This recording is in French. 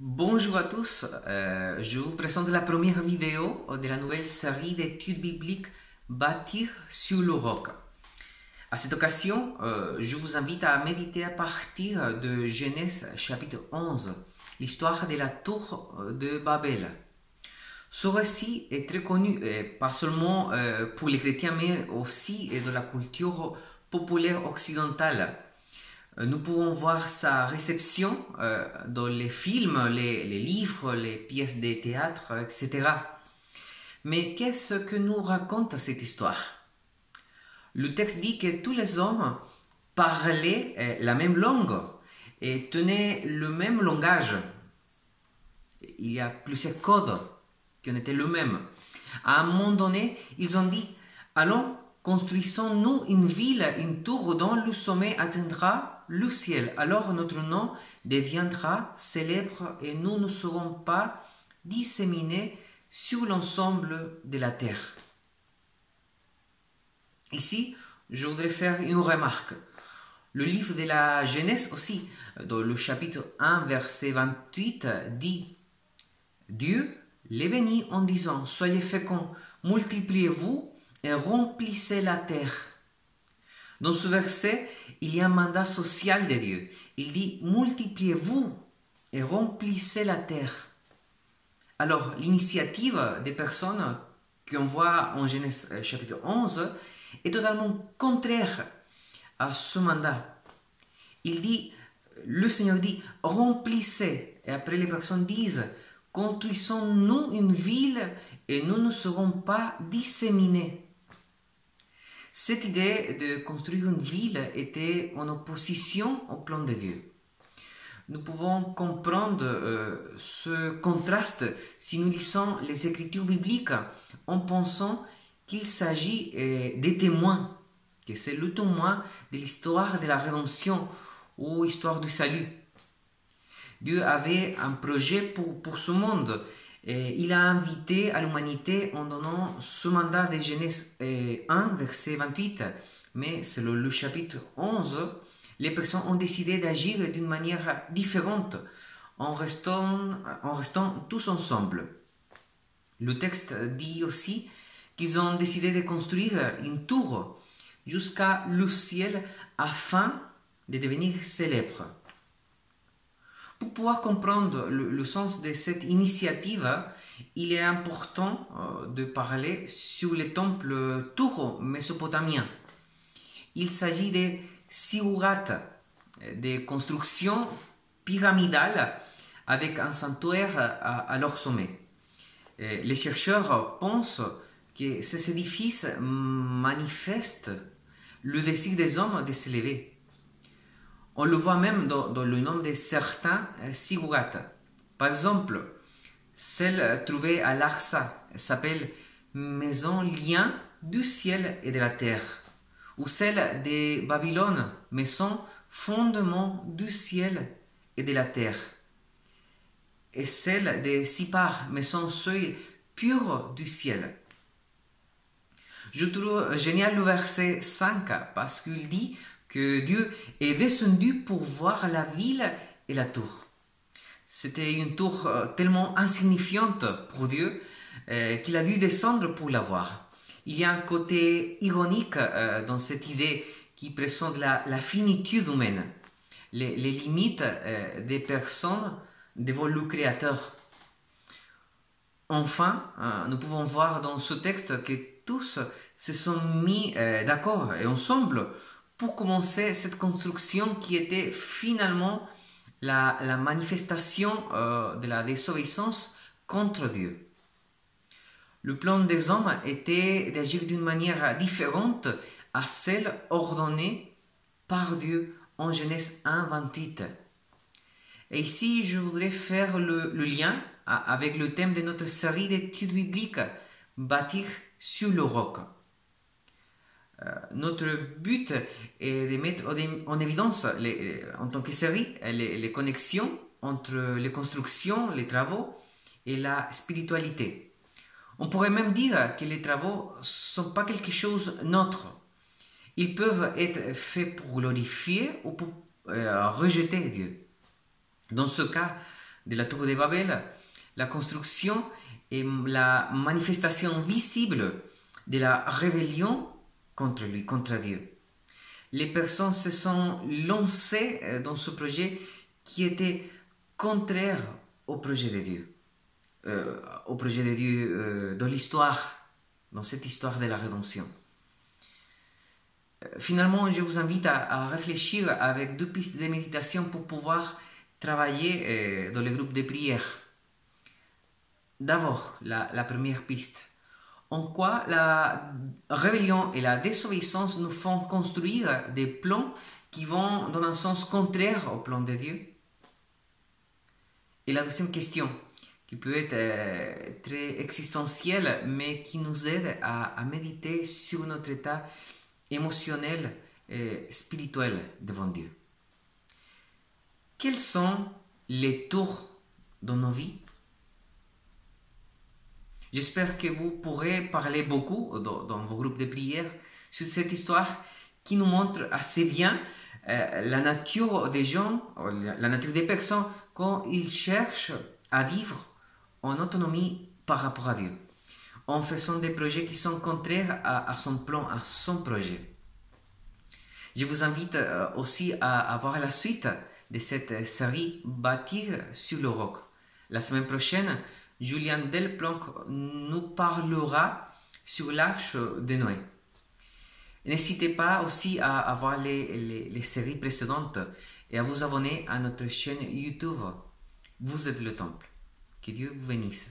Bonjour à tous, je vous présente la première vidéo de la nouvelle série d'études bibliques Bâtir sur le roc. À cette occasion, je vous invite à méditer à partir de Genèse chapitre 11, l'histoire de la tour de Babel. Ce récit est très connu, pas seulement pour les chrétiens, mais aussi dans la culture populaire occidentale. Nous pouvons voir sa réception dans les films, les livres, les pièces de théâtre, etc. Mais qu'est-ce que nous raconte cette histoire? Le texte dit que tous les hommes parlaient la même langue et tenaient le même langage. Il y a plusieurs codes qui étaient le même. À un moment donné, ils ont dit « Allons, construisons-nous une ville, une tour dont le sommet atteindra le ciel, alors notre nom deviendra célèbre et nous ne serons pas disséminés sur l'ensemble de la terre. » Ici, je voudrais faire une remarque. Le livre de la Genèse aussi, dans le chapitre 1, verset 28, dit « Dieu les bénit en disant « Soyez féconds, multipliez-vous et remplissez la terre. » Dans ce verset, il y a un mandat social de Dieu. Il dit « Multipliez-vous et remplissez la terre. » Alors, l'initiative des personnes qu'on voit en Genèse chapitre 11 est totalement contraire à ce mandat. Il dit, le Seigneur dit « Remplissez » et après les personnes disent « Construisons-nous une ville et nous ne serons pas disséminés. » Cette idée de construire une ville était en opposition au plan de Dieu. Nous pouvons comprendre ce contraste si nous lisons les Écritures bibliques en pensant qu'il s'agit des témoins, que c'est le témoin de l'histoire de la rédemption ou histoire du salut. Dieu avait un projet pour ce monde. Et il a invité à l'humanité en donnant ce mandat de Genèse 1, verset 28. Mais selon le chapitre 11, les personnes ont décidé d'agir d'une manière différente en restant tous ensemble. Le texte dit aussi qu'ils ont décidé de construire une tour jusqu'à le ciel afin de devenir célèbres. Pour pouvoir comprendre le sens de cette initiative, il est important de parler sur les temples tours mésopotamiens. Il s'agit des ziggourats, des constructions pyramidales avec un sanctuaire à leur sommet. Et les chercheurs pensent que ces édifices manifestent le désir des hommes de s'élever. On le voit même dans le nom de certains ziggourats. Par exemple, celle trouvée à Larsa s'appelle « Maison lien du ciel et de la terre » ou celle de Babylone « Maison fondement du ciel et de la terre » et celle de Sipar « Maison seuil pur du ciel ». Je trouve génial le verset 5 parce qu'il dit que Dieu est descendu pour voir la ville et la tour. C'était une tour tellement insignifiante pour Dieu qu'il a dû descendre pour la voir. Il y a un côté ironique dans cette idée qui présente la finitude humaine, les limites des personnes devant le Créateur. Enfin, nous pouvons voir dans ce texte que tous se sont mis d'accord et ensemble pour commencer cette construction qui était finalement la manifestation de la désobéissance contre Dieu. Le plan des hommes était d'agir d'une manière différente à celle ordonnée par Dieu en Genèse 1, 28. Et ici, je voudrais faire le lien avec le thème de notre série d'études bibliques « Bâtir sur le roc ». Notre but est de mettre en évidence, en tant que série, les connexions entre les constructions, les travaux et la spiritualité. On pourrait même dire que les travaux ne sont pas quelque chose de neutre. Ils peuvent être faits pour glorifier ou pour rejeter Dieu. Dans ce cas, de la tour de Babel, la construction et la manifestation visible de la rébellion contre lui, contre Dieu. Les personnes se sont lancées dans ce projet qui était contraire au projet de Dieu, dans l'histoire, dans cette histoire de la rédemption. Finalement, je vous invite à réfléchir avec deux pistes de méditation pour pouvoir travailler dans le groupe de prière. D'abord, la première piste. En quoi la rébellion et la désobéissance nous font construire des plans qui vont dans un sens contraire au plan de Dieu? Et la deuxième question, qui peut être très existentielle, mais qui nous aide à méditer sur notre état émotionnel et spirituel devant Dieu. Quels sont les tours dans nos vies? J'espère que vous pourrez parler beaucoup dans vos groupes de prière sur cette histoire qui nous montre assez bien la nature des gens, la nature des personnes quand ils cherchent à vivre en autonomie par rapport à Dieu, en faisant des projets qui sont contraires à son plan, à son projet. Je vous invite aussi à voir la suite de cette série « Bâtir sur le roc ». La semaine prochaine, Julien Delplanque nous parlera sur l'arche de Noé. N'hésitez pas aussi à voir les séries précédentes et à vous abonner à notre chaîne YouTube Vous êtes le Temple. Que Dieu vous bénisse.